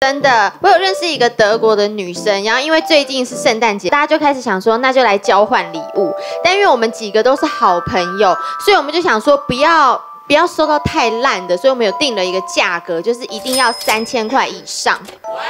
真的，我有认识一个德国的女生，然后因为最近是圣诞节，大家就开始想说，那就来交换礼物。但因为我们几个都是好朋友，所以我们就想说，不要收到太烂的，所以我们有定了一个价格，就是一定要3000块以上。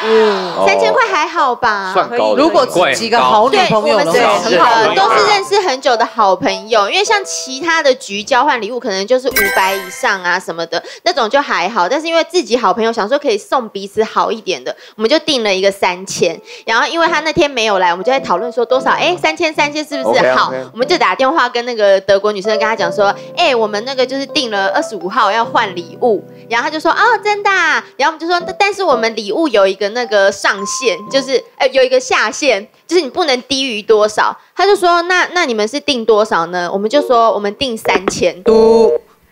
嗯，3000块还好吧？算高。如果几个好女朋友，对，都是认识很久的好朋友。因为像其他的局交换礼物，可能就是500以上啊什么的那种就还好。但是因为自己好朋友想说可以送彼此好一点的，我们就定了一个3000。然后因为他那天没有来，我们就在讨论说多少？哎，3000是不是好？我们就打电话跟那个德国女生跟她讲说，哎，我们那个就是定了。 25号要换礼物，然后他就说哦，真的、啊。然后我们就说，但是我们礼物有一个那个上限，就是有一个下限，就是你不能低于多少。他就说那你们是定多少呢？我们就说我们定3000。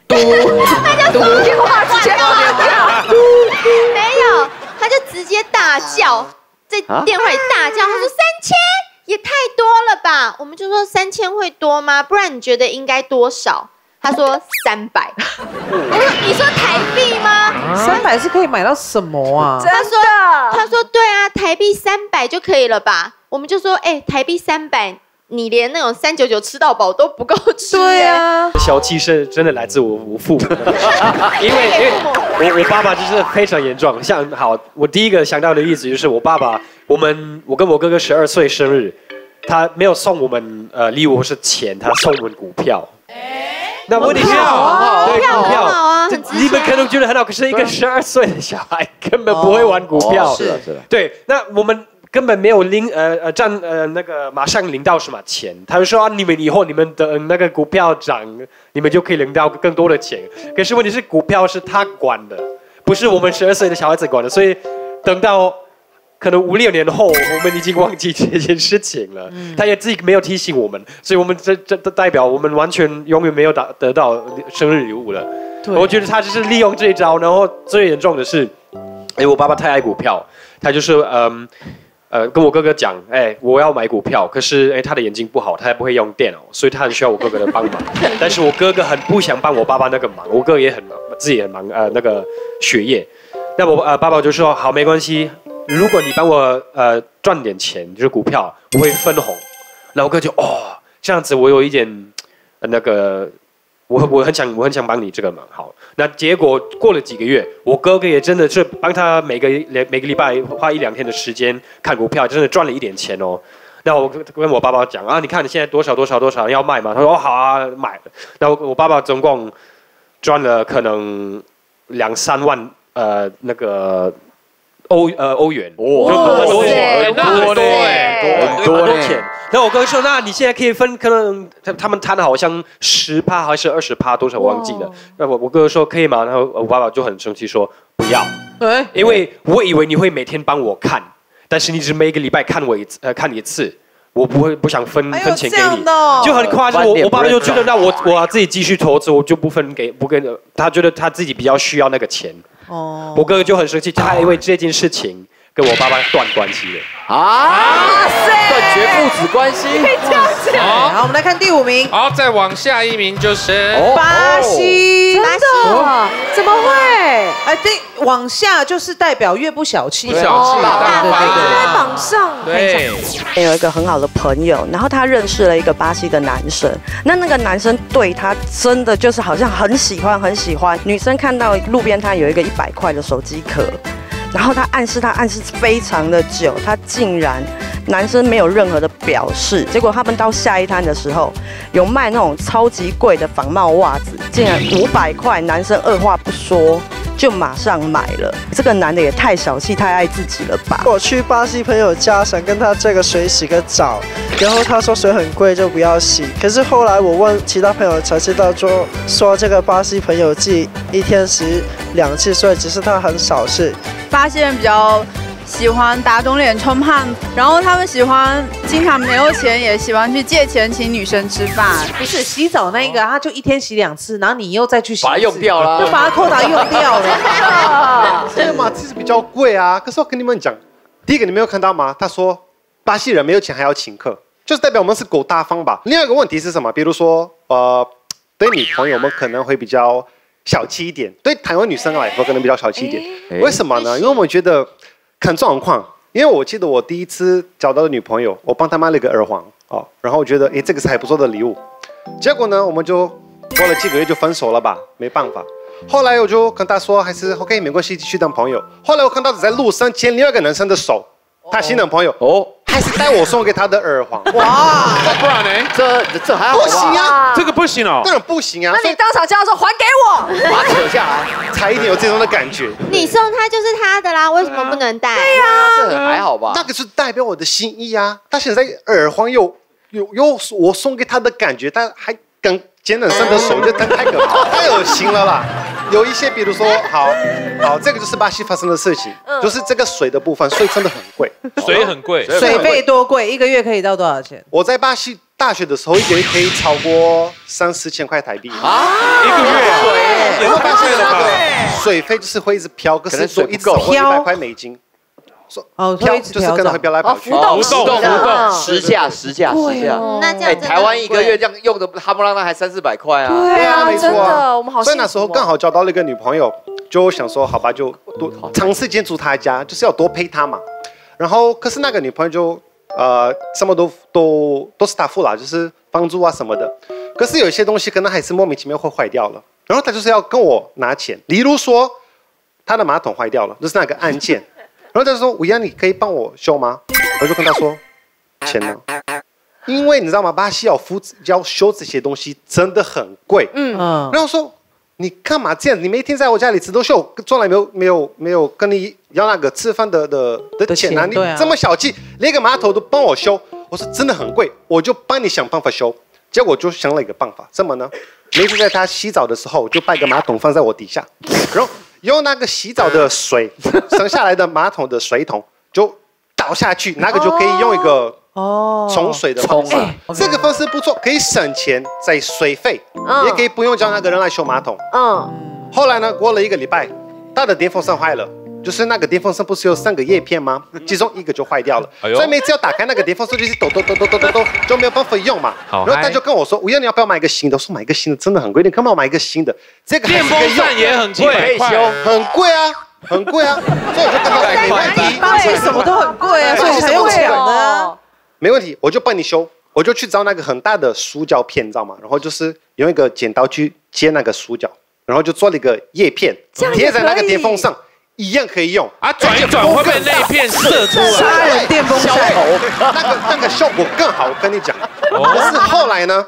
他就说句话直接掉，没有，他就直接大叫，在电话里大叫，他说3000也太多了吧？我们就说3000会多吗？不然你觉得应该多少？ 他说300，你说台币吗？300是可以买到什么啊？他说对啊，台币300就可以了吧？我们就说，哎，台币300，你连那种399吃到饱都不够吃。对啊，小气是真的来自我父母，因为我爸爸就是非常严重。像好，我第一个想到的例子就是我爸爸，我跟我哥哥12岁生日，他没有送我们礼物或是钱，他送我们股票。 那问题是，对股票，你们可能觉得很好，可是一个12岁的小孩根本不会玩股票，是的，是的。对，那我们根本没有马上领到什么钱，他就说啊，你们以后你们的那个股票涨，你们就可以领到更多的钱。可是问题是，股票是他管的，不是我们12岁的小孩子管的，所以等到。 可能5、6年后，我们已经忘记这件事情了。他也自己没有提醒我们，所以我们这代表我们完全永远没有得到生日礼物了。我觉得他就是利用这一招，然后最严重的是，哎，我爸爸太爱股票，他就是跟我哥哥讲，哎，我要买股票，可是哎他的眼睛不好，他也不会用电脑，所以他很需要我哥哥的帮忙。但是我哥哥很不想帮我爸爸那个忙，我哥也很忙，自己也很忙那个学业。那我爸爸就说好，没关系。 如果你帮我赚点钱，就是股票，我会分红。然后我哥就哦，这样子我有一点那个，我很想帮你这个忙。好，那结果过了几个月，我哥哥也真的是帮他每个礼拜花1、2天的时间看股票，真的赚了一点钱哦。那我跟我爸爸讲啊，你看你现在多少要卖吗？他说哦好啊，买。那我爸爸总共赚了可能2、3万那个。 欧元，很多钱。那我哥说，那你现在可以分，可能他们谈的好像10%还是20%，多少我忘记了。那我哥说可以吗？然后我爸爸就很生气说不要，因为我以为你会每天帮我看，但是你只每个礼拜看一次，我不想分钱给你，就很夸张。我爸爸就觉得那我自己继续投资，我就不跟他觉得他自己比较需要那个钱。 哦，我哥哥就很生气，他因为这件事情跟我爸爸断关系了啊！断绝父子关系。好，我们来看第5名。好，再往下1名就是巴西，巴西怎么会？哎，对，往下就是代表越不小气，不小气，大方就在榜上。对，有一个很好的朋友，然后他认识了一个巴西的男生，那个男生对他真的就是好像很喜欢，很喜欢。女生看到路边摊有一个100块的手机壳。 然后他暗示非常的久，他竟然男生没有任何的表示。结果他们到下一摊的时候，有卖那种超级贵的仿冒袜子，竟然500块，男生二话不说就马上买了。这个男的也太小气，太爱自己了吧！我去巴西朋友家想跟他借个水洗个澡，然后他说水很贵就不要洗。可是后来我问其他朋友才知道说这个巴西朋友既一天洗2次，所以只是他很少事。 巴西人比较喜欢打肿脸充胖子，然后他们喜欢经常没有钱，也喜欢去借钱请女生吃饭。不是洗澡那个，他就一天洗2次，然后你又再去洗，把它用掉了，就把它扣打用掉了。这个嘛，其实比较贵啊。可是我跟你们讲，第一个你没有看到吗？他说巴西人没有钱还要请客，就是代表我们是狗大方吧。另外一个问题是什么？比如说对女朋友们可能会比较。 小气一点，对台湾女生来说可能比较小气一点，为什么呢？因为我觉得看状况。因为我记得我第一次找到的女朋友，我帮她买了一个耳环哦，然后我觉得哎，这个是还不错的礼物。结果呢，我们就过了几个月就分手了吧，没办法。后来我就跟她说还是 OK， 没关系，继续当朋友。后来我看到她在路上牵另外一个男生的手，她新男朋友哦。 还是带我送给他的耳环，哇！不然呢？这还好吧？不行啊，这个不行哦，当然不行啊。那你当场叫他说还给我，把扯下来，才一点有这种的感觉。你送他就是他的啦，为什么不能戴？对呀，这还好吧？那个是代表我的心意啊。他现在耳环有我送给他的感觉，他还跟简冷生的手，就太可怕，太恶心了啦。 有一些，比如说，好，这个就是巴西发生的事情，就是这个水的部分，水真的很贵，水很贵，水费多贵，一个月可以到多少钱？我在巴西大学的时候，一个月可以超过3、4千块台币啊，一个月，也太贵了吧？水费就是会一直飘，可是一直100块美金，哦，飘就是跟着会飘来飘去，浮动，时价。那这样台湾一个月这样用的哈不拉拉还3、4百块啊。对啊，没错啊，我们好。所以那时候刚好交到了一个女朋友，就想说好吧，就多长时间住她家，就是要多陪她嘛。然后可是那个女朋友就什么都是她付啦，就是房租啊什么的。可是有些东西可能还是莫名其妙会坏掉了，然后她就是要跟我拿钱，例如说她的马桶坏掉了，就是那个按键。 然后他说：“Uya，你可以帮我修吗？”我就跟他说：“钱呢？”因为你知道吗？巴西要修这些东西真的很贵。然后说：“你干嘛这样？你每天在我家里吃东西，我从来没有跟你要那个吃饭的钱啊！你这么小气，连个马桶都帮我修。”我说：“真的很贵，我就帮你想办法修。”结果就想了一个办法，怎么呢？每次在他洗澡的时候，我就把一个马桶放在我底下，然后。 用那个洗澡的水，省下来的马桶的水桶就倒下去，那个就可以用一个冲水的方式。这个方式不错，可以省钱，在水费，也可以不用叫那个人来修马桶。后来呢，过了一个礼拜，他的电风扇坏了，就是那个电风扇不是有3个叶片吗？其中一个就坏掉了，所以每次要打开那个电风扇就是抖，就没有办法用嘛。然后他就跟我说：“Uya，你要不要买一个新的？”我说：“买一个新的真的很贵，你干嘛买一个新的？” 这个电风扇也很贵，可以修，很贵啊，很贵啊。所以我就跟他没问题，巴西什么都很贵啊，所以才用抢的。没问题，我就帮你修，我就去找那个很大的塑胶片，你知道吗？然后就是用一个剪刀去切那个塑胶，然后就做了一个叶片，贴在那个电风扇，一样可以用啊。转一转会被那片射出来，电风扇那个效果更好，我跟你讲。可是后来呢，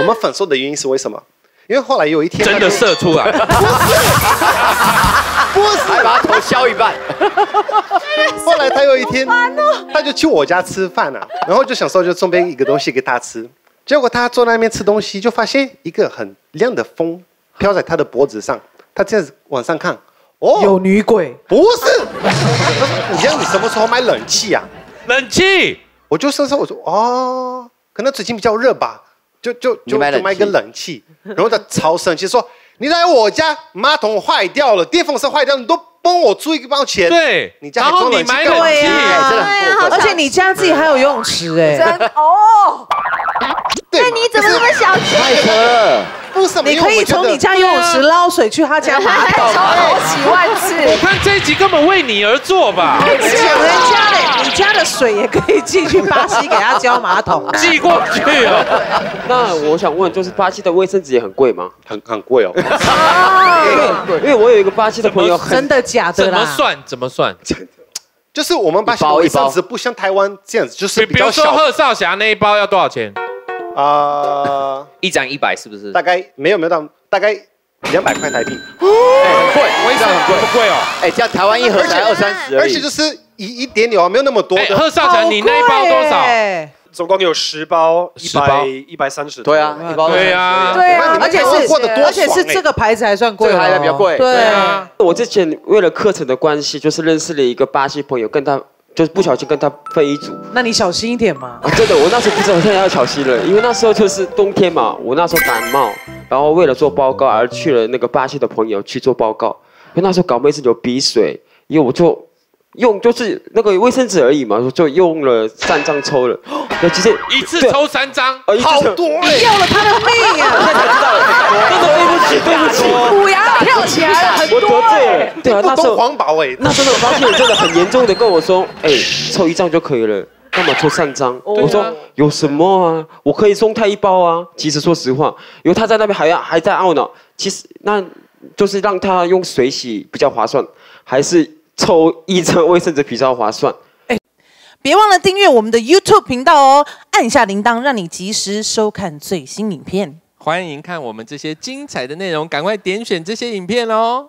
我们分手的原因是为什么？ 因为后来有一天真的射出来，不是，把头削一半。后来他有一天，他就去我家吃饭了，然后就想说就准备一个东西给他吃，结果他坐那边吃东西，就发现一个很亮的风飘在他的脖子上，他这样子往上看，哦，有女鬼？不是，你这样你什么时候买冷气啊？冷气？我就伸手我说哦，可能最近比较热吧。 就买一个冷气，然后他超生气说：“你来我家马桶坏掉了，电风扇坏掉了，你都帮我出一包钱。”对，你家还装冷气，真的很过分。而且你家自己还有游泳池哎，哦，那你怎么这么小气？太扯了，不是，你可以从你家游泳池捞水去他家马桶，好几万次。我看这一集根本为你而做吧。你家的水也可以寄去巴西给他浇马桶，寄过去哦。 那我想问，就是巴西的卫生纸也很贵吗？很贵哦，因为我有一个巴西的朋友，真的假的啦？怎么算？就是我们巴西的卫生纸不像台湾这样子，就是比较小。比如说贺少侠那一包要多少钱？1张100是不是？大概没有到，大概200块台币。哎，很贵，卫生很贵，不贵哦。哎，像台湾一盒才20、30而已。而且就是一点点啊，没有那么多。哎，贺少侠，你那一包多少？ 总共有10包，130。对啊，1包。对啊，对啊，而且是这个牌子还算贵，这个牌子比较贵。对啊，我之前为了课程的关系，就是认识了一个巴西朋友，跟他就是不小心跟他分一组。那你小心一点嘛。真的，我那时候不知道，现在要小心了，因为那时候就是冬天嘛，我那时候感冒，然后为了做报告而去了那个巴西的朋友去做报告，因为那时候搞妹子流鼻水，因为我就。用就是那个卫生纸而已嘛，就用了3张抽了，那其实一次抽3张，好多哎，要了他的命啊！现在才知道，真的对不起，对不起，虎牙跳起来了，很多，我得罪了，对啊，那时候环保哎，那真的发现真的很严重的跟我说，哎，抽1张就可以了，干嘛抽3张？我说有什么啊？我可以送他1包啊。其实说实话，因为他在那边还在懊恼，其实那就是让他用水洗比较划算，还是。 抽1张卫生纸比较划算。哎，别忘了订阅我们的 YouTube 频道哦，按下铃铛，让你及时收看最新影片。欢迎看我们这些精彩的内容，赶快点选这些影片哦。